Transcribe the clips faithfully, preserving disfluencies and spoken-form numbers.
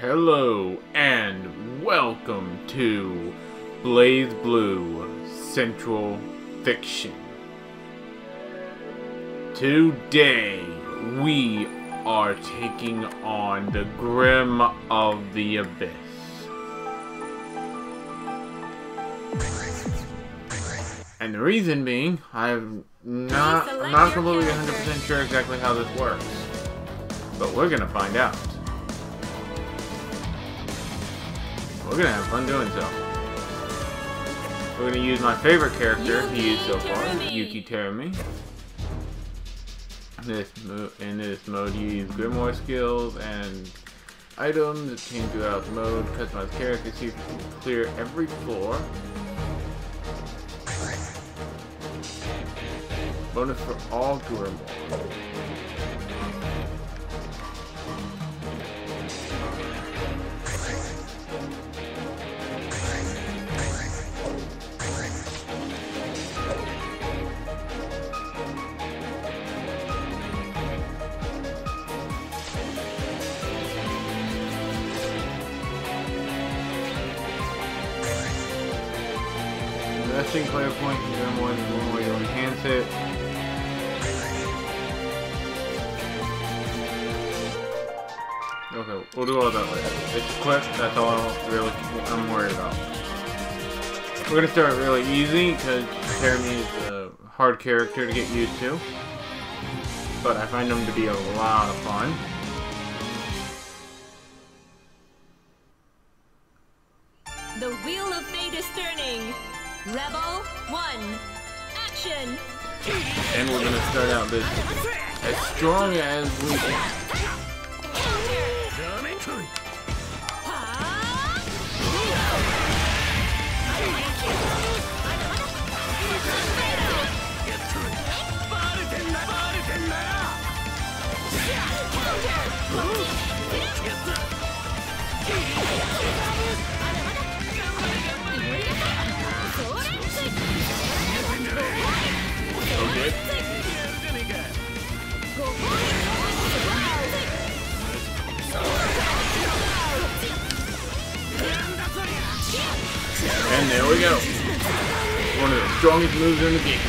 Hello and welcome to BlazBlue Central Fiction. Today we are taking on the Grimroire of the Abyss. And the reason being, I'm not, I'm not completely one hundred percent sure exactly how this works, but we're gonna find out. We're gonna have fun doing so. We're gonna use my favorite character to use so far, Yuuki Terumi. In this, mo in this mode, you use Grimroire skills and items that change throughout the mode. Customize characters so you can clear every floor. Bonus for all Grimroire. Investing player points is one way to enhance it. Okay, we'll do all that later. It's a quest, that's all I'm really I'm worried about. We're gonna start really easy because Terumi is a hard character to get used to, but I find him to be a lot of fun. The wheel of fate is turning. Level one, action! And we're gonna start out this as strong as we can. Okay. And there we go. One of the strongest moves in the game.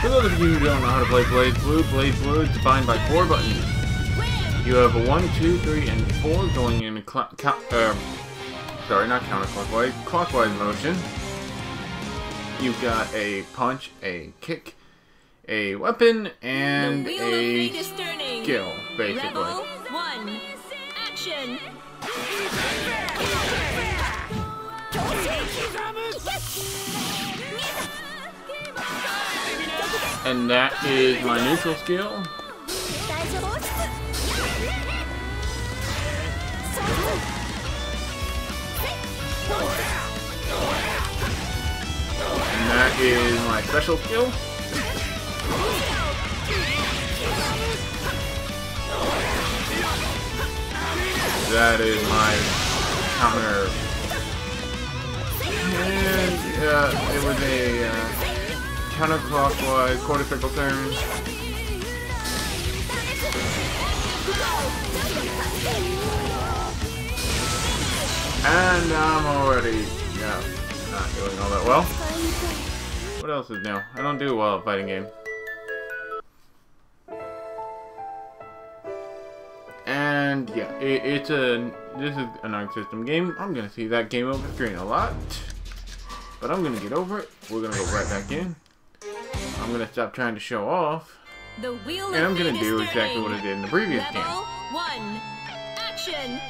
For those of you who don't know how to play BlazBlue, BlazBlue is defined by four buttons. You have a one, two, three, and four going in a cl uh, sorry, not counterclockwise, clockwise motion. You've got a punch, a kick, a weapon, and a skill, basically. Level one, action. And that is my neutral skill. And that is my special skill. That is my counter. And uh, it was a uh, counterclockwise quarter circle turn. And I'm already yeah, not doing all that well. What else is new? I don't do well at fighting games. And yeah, it, it's a this is an Arc System game. I'm gonna see that game over screen a lot, but I'm gonna get over it. We're gonna go right back in. I'm gonna stop trying to show off, the wheel and I'm gonna do exactly what I did in the previous Level game. One, action.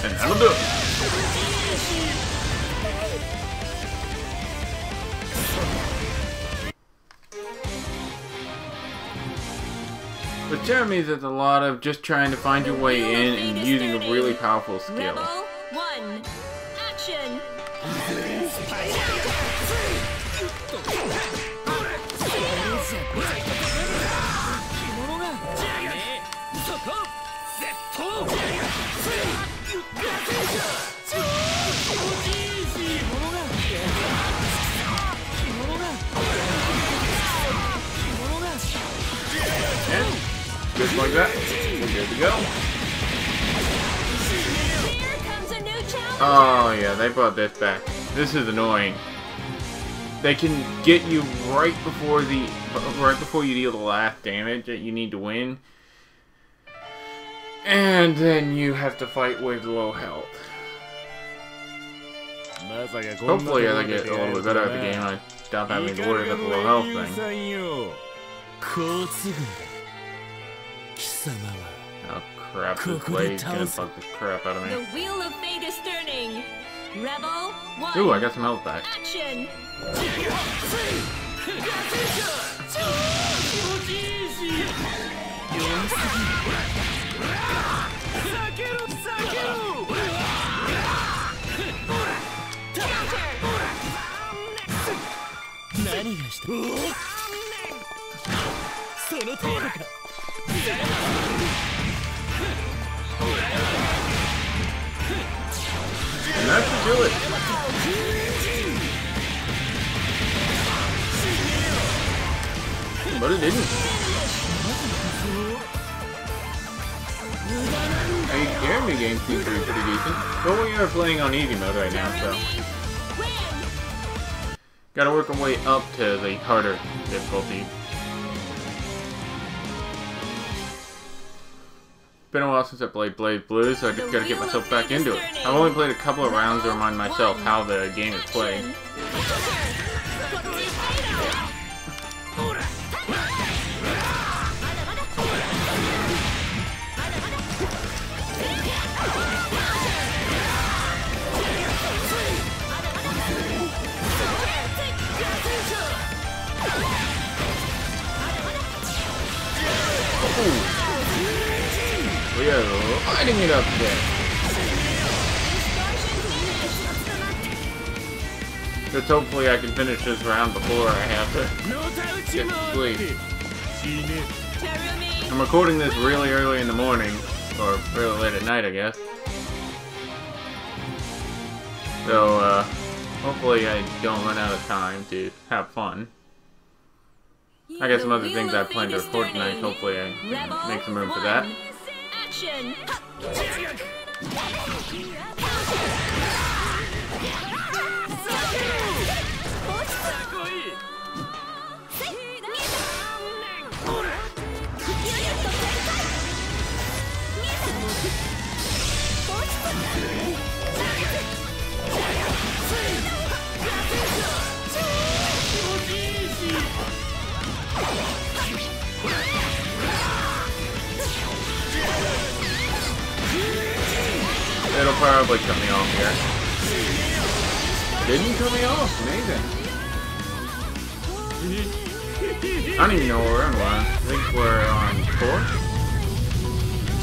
And that'll do it. What Terumi is, it's a lot of just trying to find your way in and using a really powerful skill. Level one, action. And just like that, we're good to go. Oh yeah, they brought this back. This is annoying. They can get you right before the right before you deal the last damage that you need to win. And then you have to fight with low health. Hopefully as I get a little bit better at the game, I stop having to worry about the low health thing. Oh crap, this blade's gonna fuck the crap out of me. The wheel of fate is turning. Rebel one. Ooh, I got some health back. Action. And that should do it. But it didn't. Hey, Terumi games seem to be pretty decent. But we are playing on easy mode right now, so. Gotta work our way up to the harder difficulty. been a while since I played BlazBlue, so I just gotta get myself back into it. I've only played a couple of rounds to remind myself how the game is played. We are lighting it up today. Just hopefully I can finish this round before I have to get to sleep. I'm recording this really early in the morning, or really late at night, I guess. So, uh, hopefully I don't run out of time to have fun. I got some other things I plan to record tonight. Hopefully I can make some room for that. It'll probably cut me off here. Didn't cut me off. Amazing. I don't even know where we're on. I think we're on four.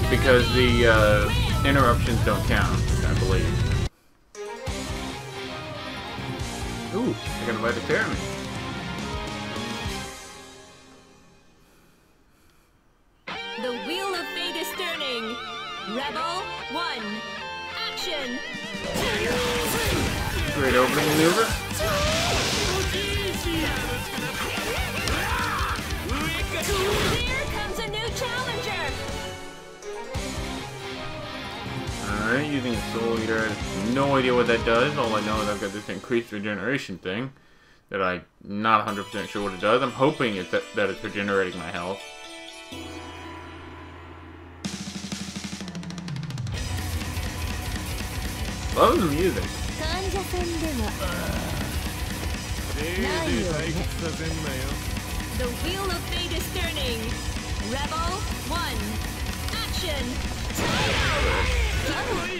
Because the uh, interruptions don't count, I believe. Ooh, I got invited to Terumi. Great opening maneuver. Here comes a new challenger. Alright, using a soul eater. I have no idea what that does. All I know is I've got this increased regeneration thing that I'm not one hundred percent sure what it does. I'm hoping it th that it's regenerating my health. Love the music. The wheel of fate is turning. Rebel one, action. Counter.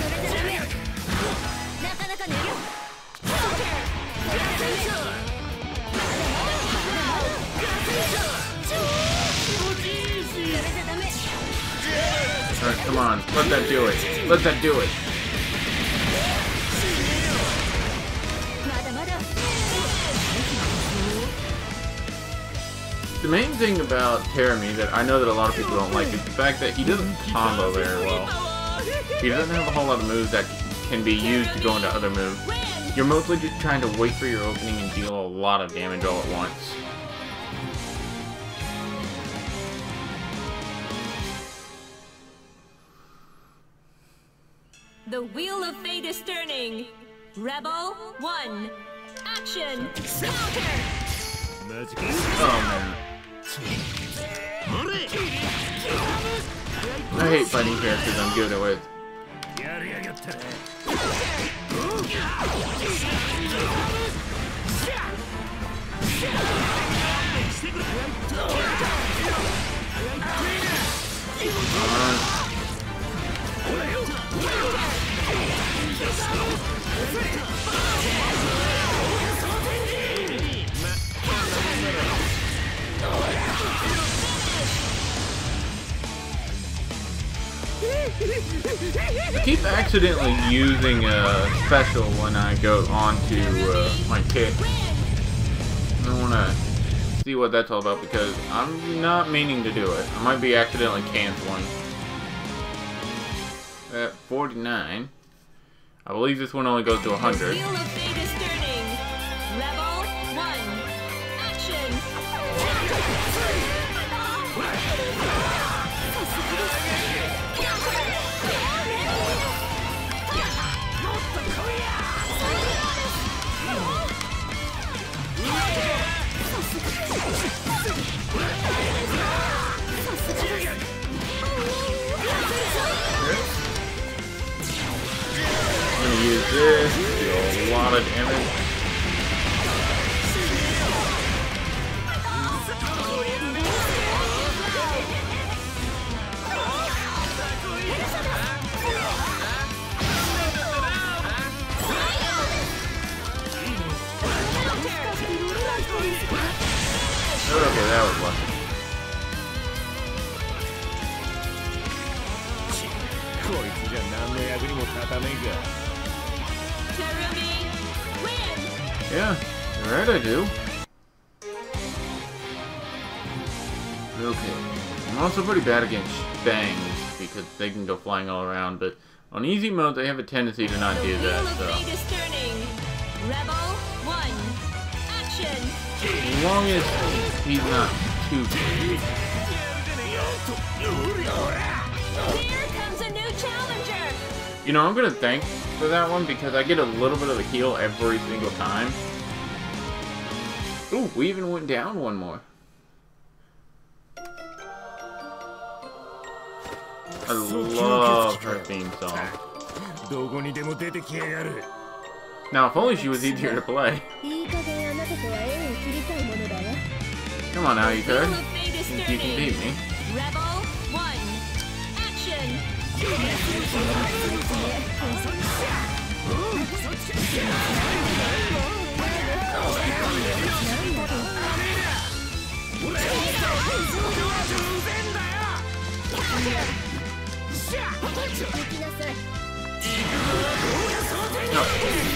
Alright, come on. Let that do it. Let that do it. The main thing about Terumi that I know that a lot of people don't like is the fact that he doesn't combo very well. He doesn't have a whole lot of moves that can be used to go into other moves. You're mostly just trying to wait for your opening and deal a lot of damage all at once. The wheel of fate is turning. Rebel one, action. Counter. Oh, I hate fighting characters I'm good at with. I keep accidentally using a special when I go onto uh, my kick. I don't want to see what that's all about because I'm not meaning to do it. I might be accidentally canceling. At forty-nine, I believe this one only goes to one hundred. of damage. Okay, that was lucky. Yeah, you're right, I do. Okay. I'm also pretty bad against bangs because they can go flying all around, but on easy mode they have a tendency to not do that, so as long as he's not too big. You know, I'm gonna thank for that one because I get a little bit of a heal every single time. Ooh, we even went down one more. I love her theme song. Now, if only she was easier to play. Come on now, you could. You can beat me. No,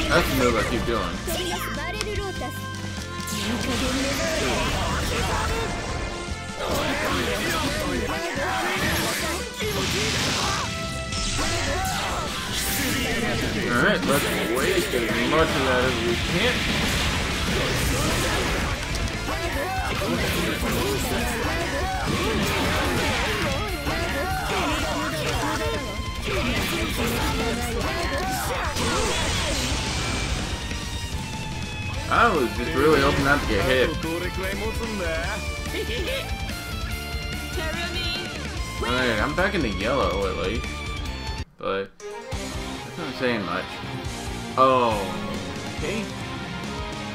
that's the move I keep doing. Alright, let's waste as much of that as we can. I was just really hoping not to get hit. Alright, I'm back in the yellow at least. But that's not saying much. Oh, okay.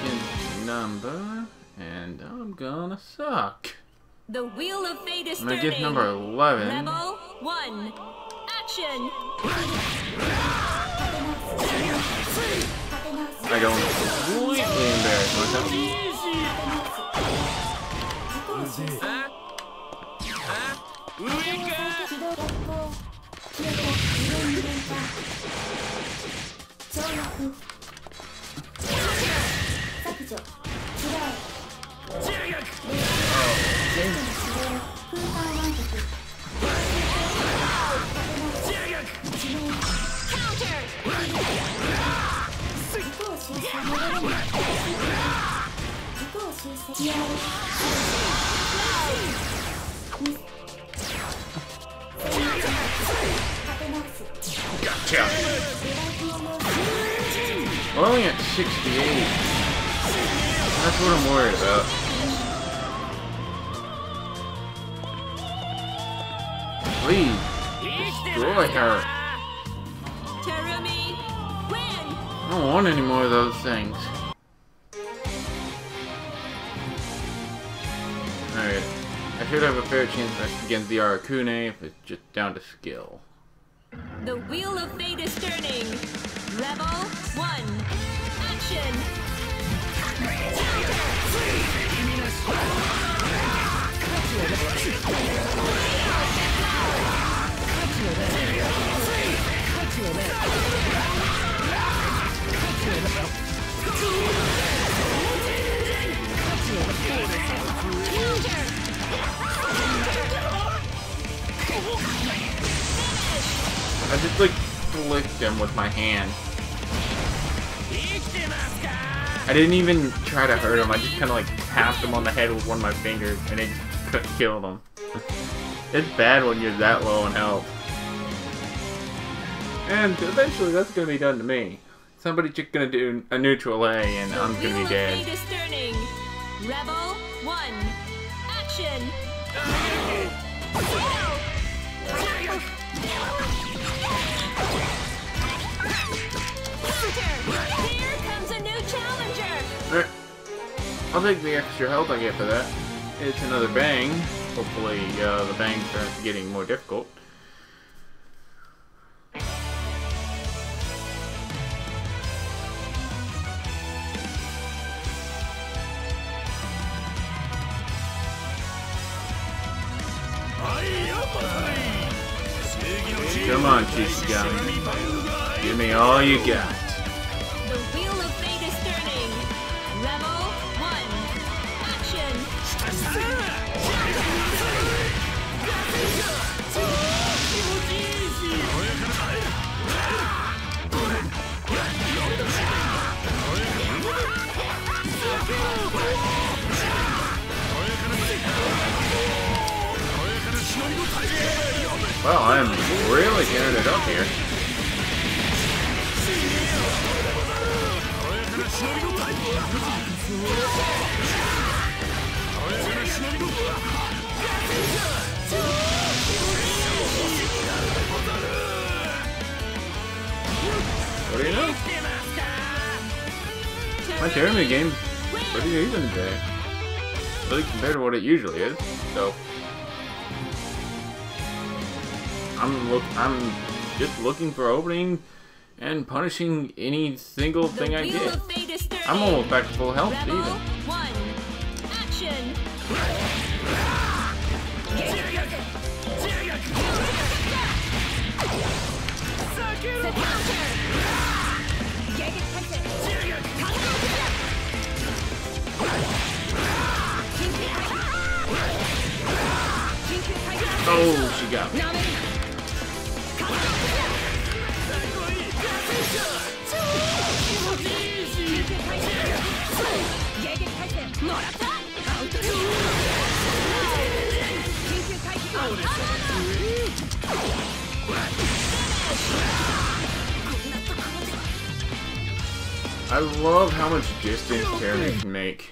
Against number, and I'm gonna suck. The wheel of fate is turning. I'm against number eleven. Level one, action. I don't completely embarrass myself. Uh, uh, Counter! Gotcha! We're only at sixty-eight. That's what I'm worried about. Please, destroy her. I don't want any more of those things. Alright, I should have a fair chance against the Arakune if it's just down to skill. The wheel of fate is turning. Level one, action. I just like flicked him with my hand. I didn't even try to hurt him, I just kind of like tapped him on the head with one of my fingers and it just killed him. It's bad when you're that low on health. And eventually that's going to be done to me. Somebody's just going to do a neutral A and I'm going to be dead. Rebel one, action. Here comes a I'll take the extra health I get for that. It's another bang. Hopefully uh, the bangs aren't getting more difficult. Come on, Chisugami. Give me all you got. The wheel of fate is turning. Level one. Action. Well, I am really getting it up here. What do you know? My Terumi game is pretty even today. Really compared to what it usually is, so... I'm look. I'm just looking for opening and punishing any single thing I get. I'm almost back to full health, even. One, action. Oh, she got me. I love how much distance Terumi can make.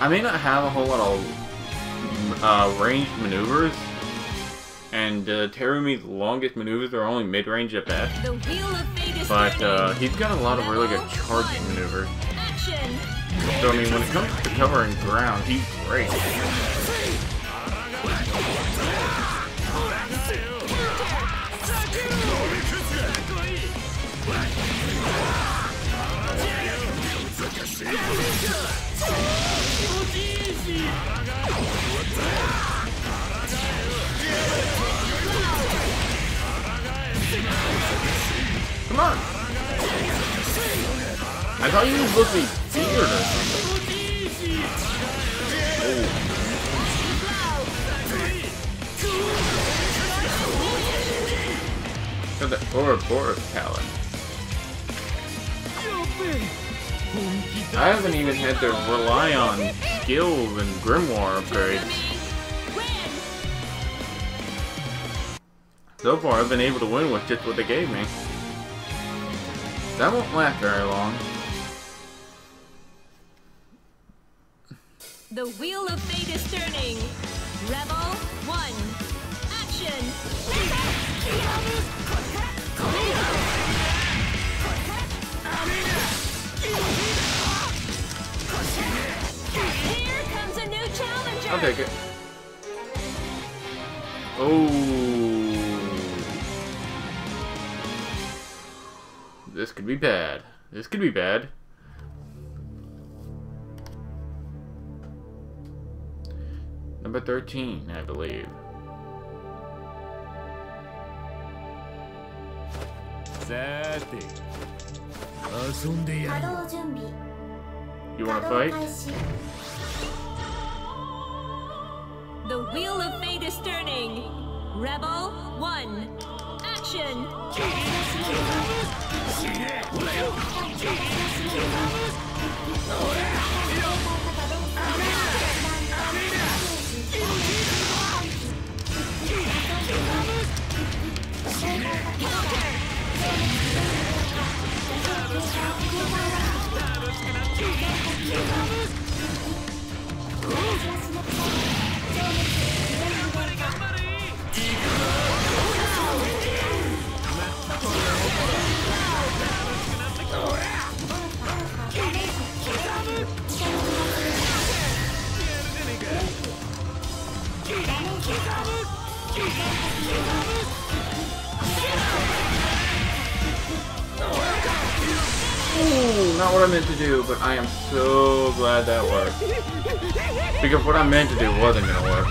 I may not have a whole lot of uh, ranged maneuvers, and uh, Terumi's longest maneuvers are only mid-range at best. But uh, he's got a lot of really good charging maneuvers. So, I mean, when it comes to covering ground, he's great. Come on! I thought you looked me weird or something. Oh. Got that Ouroboros talent. I haven't even had to rely on skills and grimoire upgrades. So far, I've been able to win with just what they gave me. That won't last very long. The wheel of fate is turning. Rebel one, action. Here comes a new challenger. I'll take it. Oh. This could be bad. This could be bad. Number thirteen, I believe. You want to fight? The wheel of fate is turning. Rebel one, action. Everybody, Ooh, not what I meant to do, but I am so glad that worked. Because what I meant to do wasn't gonna work.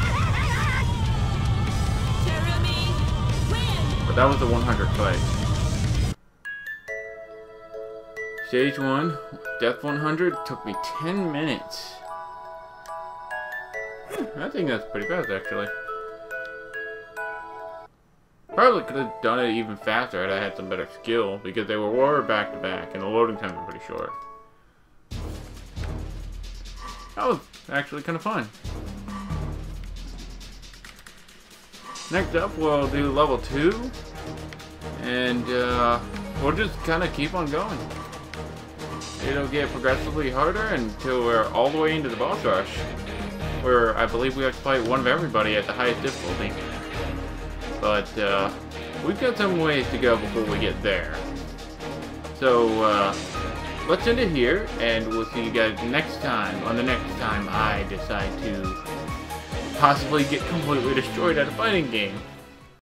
But that was the one hundred fight. Stage one, Death one hundred, took me ten minutes. I think that's pretty fast, actually. Probably could have done it even faster had I had some better skill, because they were back to back, and the loading times were pretty short. That was actually kind of fun. Next up, we'll do level two, and uh, we'll just kind of keep on going. It'll get progressively harder until we're all the way into the boss rush, where I believe we have to fight one of everybody at the highest difficulty. But uh, we've got some ways to go before we get there. So uh, let's end it here, and we'll see you guys next time, on the next time I decide to possibly get completely destroyed at a fighting game.